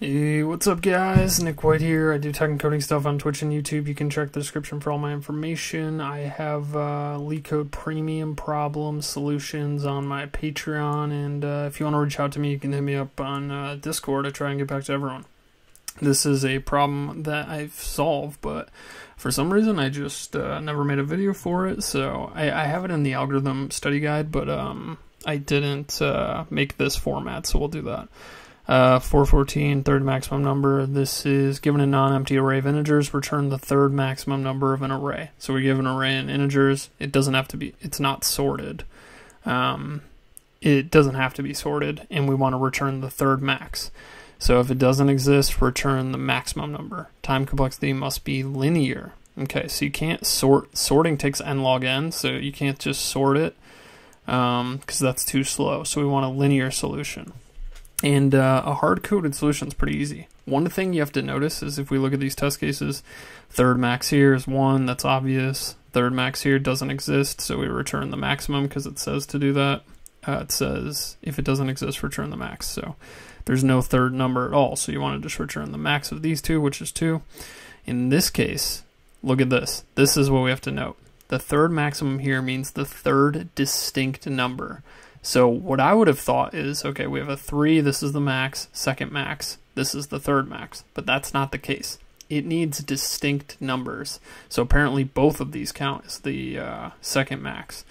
Hey, what's up guys? Nick White here. I do tech and coding stuff on Twitch and YouTube. You can check the description for all my information. I have LeetCode premium problem solutions on my Patreon, and if you want to reach out to me, you can hit me up on Discord to try and get back to everyone. This is a problem that I've solved, but for some reason I just never made a video for it, so I have it in the algorithm study guide, but I didn't make this format, so we'll do that. 414, third maximum number. This is given a non-empty array of integers, return the third maximum number of an array. So we give an array in integers. It doesn't have to be, it's not sorted. It doesn't have to be sorted, and we want to return the third max. So if it doesn't exist, return the maximum number. Time complexity must be linear. Okay, so you can't sort, sorting takes n log n, so you can't just sort it because that's too slow. So we want a linear solution. And a hard-coded solution is pretty easy. One thing you have to notice is if we look at these test cases, third max here is 1, that's obvious. Third max here doesn't exist, so we return the maximum because it says to do that. It says if it doesn't exist, return the max. So there's no third number at all, so you want to just return the max of these two, which is 2. In this case, look at this. This is what we have to note. The third maximum here means the third distinct number. So what I would have thought is, okay, we have a 3, this is the max, second max, this is the third max, but that's not the case. It needs distinct numbers. So apparently both of these count as the second max.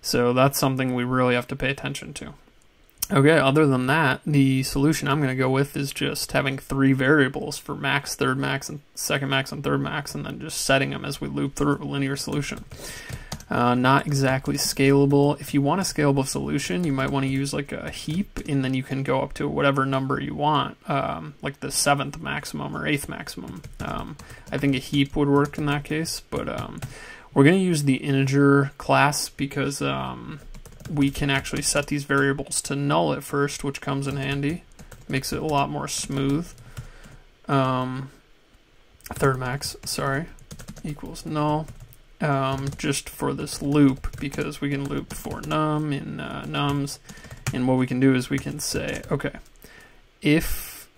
So that's something we really have to pay attention to. Okay, other than that, the solution I'm going to go with is just having 3 variables for max, third max, and second max, and third max, and then just setting them as we loop through a linear solution. Not exactly scalable. If you want a scalable solution, you might want to use like a heap, and then you can go up to whatever number you want, like the 7th maximum or 8th maximum. I think a heap would work in that case, but we're going to use the integer class because we can actually set these variables to null at first, which comes in handy. Makes it a lot more smooth. Third max, sorry, equals null. Just for this loop, because we can loop for num and nums, and what we can do is we can say, okay, if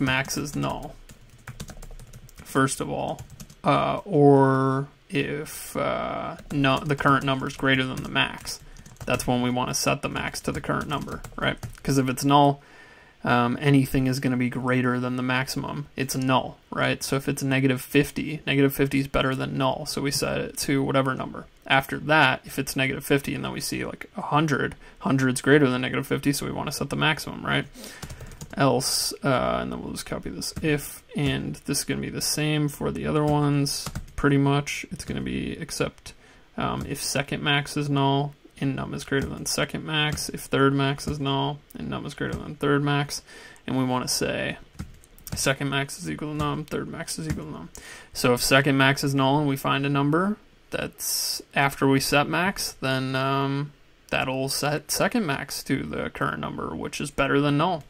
max is null, first of all, or if the current number is greater than the max, that's when we want to set the max to the current number, right? Because if it's null, anything is going to be greater than the maximum. It's null, right? So if it's -50, -50 is better than null, so we set it to whatever number. After that, if it's -50 and then we see like 100, 100 is greater than -50, so we want to set the maximum, right? Else, and then we'll just copy this if, and this is going to be the same for the other ones, pretty much. It's going to be except if second max is null, and num is greater than second max, if third max is null, and num is greater than third max, and we want to say second max is equal to num, third max is equal to num. So if second max is null and we find a number that's after we set max, then that'll set second max to the current number, which is better than null.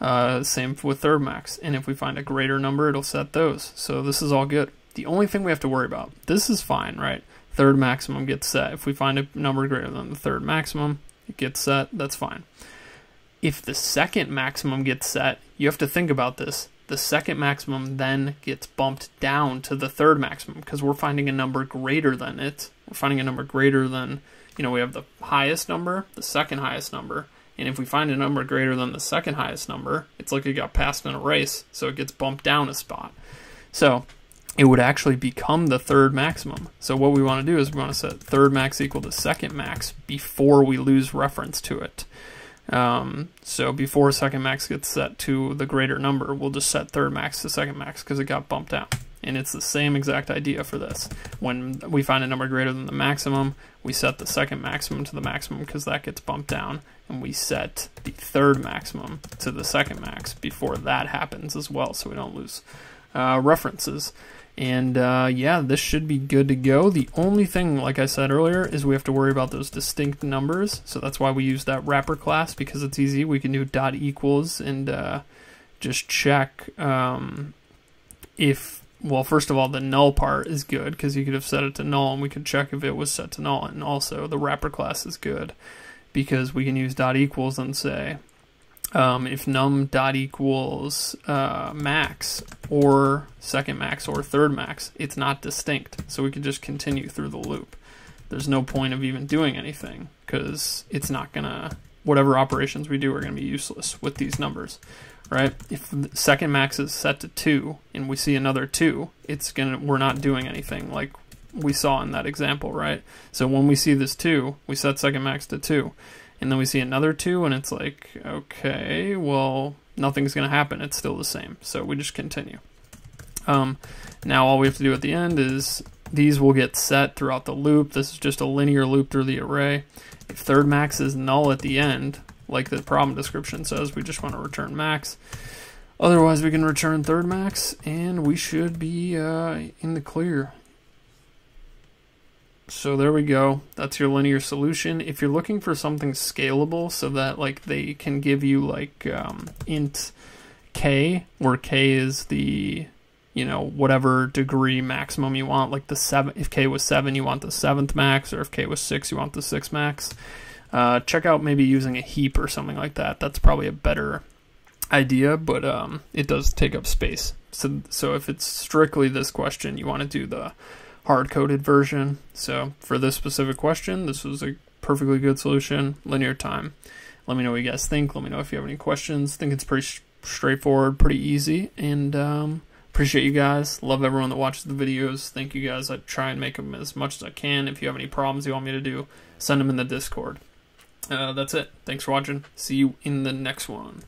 Same with third max, and if we find a greater number, it'll set those. So this is all good. The only thing we have to worry about, this is fine, right? Third maximum gets set. If we find a number greater than the third maximum, it gets set, that's fine. If the second maximum gets set, you have to think about this. The second maximum then gets bumped down to the third maximum because we're finding a number greater than it. We're finding a number greater than, you know, we have the highest number, the second highest number, and if we find a number greater than the second highest number, it's like it got passed in a race, so it gets bumped down a spot. So it would actually become the third maximum. So what we want to do is we want to set third max equal to second max before we lose reference to it. So before second max gets set to the greater number, we'll just set third max to second max because it got bumped down. And it's the same exact idea for this. When we find a number greater than the maximum, we set the second maximum to the maximum because that gets bumped down, and we set the third maximum to the second max before that happens as well, so we don't lose references. And yeah, this should be good to go. The only thing, like I said earlier, is we have to worry about those distinct numbers. So that's why we use that wrapper class, because it's easy. We can do dot equals and just check if, well, first of all, the null part is good because you could have set it to null and we could check if it was set to null. And also the wrapper class is good because we can use dot equals and say if num dot equals max or second max or third max, it's not distinct. So we can just continue through the loop. There's no point of even doing anything because it's not gonna, whatever operations we do are gonna be useless with these numbers, right? If second max is set to 2 and we see another 2, it's gonna, we're not doing anything like we saw in that example, right? So when we see this 2, we set second max to 2. And then we see another 2 and it's like, okay, well, nothing's gonna happen. It's still the same. So we just continue. Now all we have to do at the end is these will get set throughout the loop. This is just a linear loop through the array. If third max is null at the end, like the problem description says, we just want to return max. Otherwise we can return third max and we should be in the clear. So there we go. That's your linear solution. If you're looking for something scalable so that like they can give you like int k, where k is the, you know, whatever degree maximum you want, like the 7, if k was 7, you want the 7th max, or if k was 6, you want the 6th max. Check out maybe using a heap or something like that. That's probably a better idea, but it does take up space. So if it's strictly this question, you want to do the hard-coded version. So for this specific question, this was a perfectly good solution, linear time. Let me know what you guys think. Let me know if you have any questions. I think it's pretty straightforward, pretty easy, and appreciate you guys. Love everyone that watches the videos. Thank you guys. I try and make them as much as I can. If you have any problems you want me to do, send them in the Discord. That's it. Thanks for watching. See you in the next one.